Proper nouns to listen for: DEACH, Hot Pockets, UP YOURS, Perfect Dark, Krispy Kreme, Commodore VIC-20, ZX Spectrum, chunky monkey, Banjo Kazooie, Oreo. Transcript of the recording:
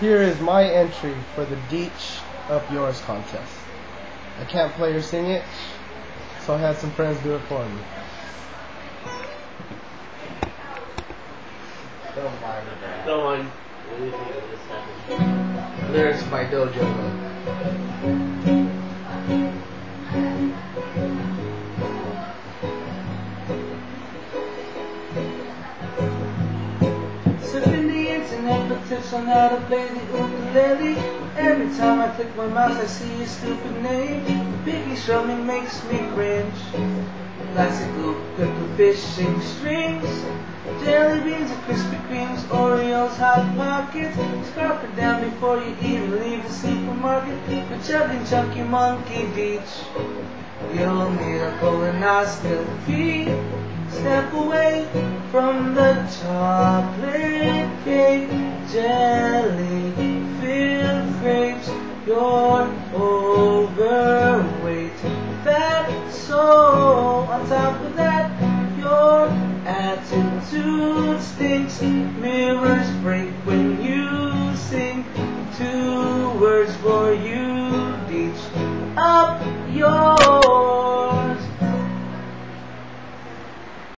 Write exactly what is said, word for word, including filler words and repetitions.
Here is my entry for the DEACH Up Yours contest. I can't play or sing it, so I had some friends do it for me. Don't mind that. Don't mind anything that just happened. Lyrics by Dojo. Tips on how to play the ukulele. Every time I click my mouse, I see a stupid name. The piggy show me makes me cringe. Classical pepper fishing strings, jelly beans and Krispy Kremes, Oreos, Hot Pockets. Scarf it down before you even leave the supermarket. But chugging Chunky Monkey Beach, you'll need a colonoscopy. Step away from the chocolate cake, jelly, filled grapes. You're overweight, that's so. On top of that, your attitude stinks. Mirrors break when you sing two words for you, DEACH. Up your